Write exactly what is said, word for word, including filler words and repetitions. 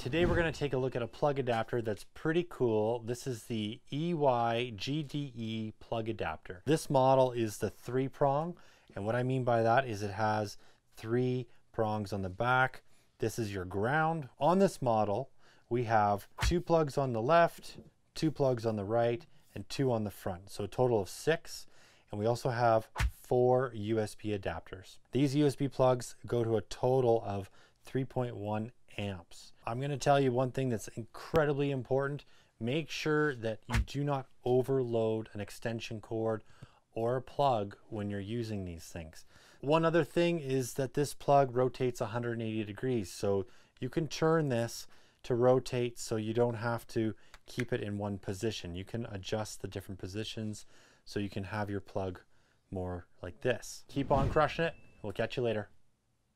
Today we're going to take a look at a plug adapter that's pretty cool. This is the E Y G D E plug adapter. This model is the three prong, and what I mean by that is it has three prongs on the back. This is your ground. On this model we have two plugs on the left, two plugs on the right, and two on the front, so a total of six. And we also have four U S B adapters. These U S B plugs go to a total of three point one amps. I'm going to tell you one thing that's incredibly important. Make sure that you do not overload an extension cord or a plug when you're using these things. One other thing is that this plug rotates one hundred eighty degrees, so you can turn this to rotate so you don't have to keep it in one position. You can adjust the different positions so you can have your plug more like this. Keep on crushing it. We'll catch you later.